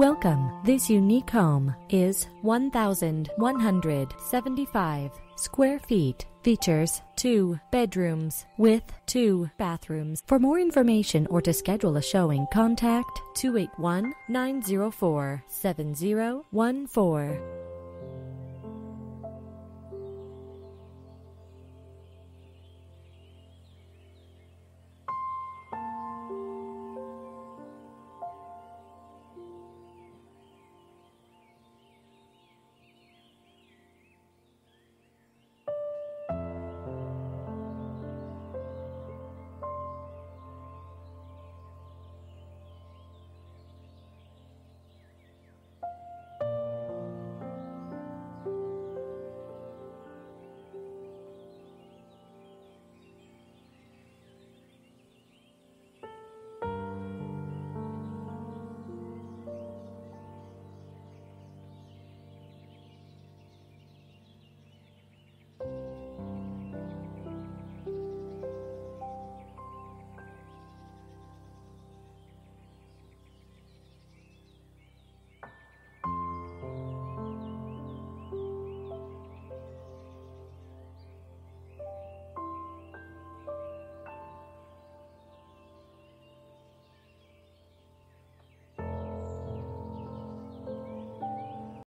Welcome. This unique home is 1,175 square feet. Features 2 bedrooms with 2 bathrooms. For more information or to schedule a showing, contact 281-904-7014.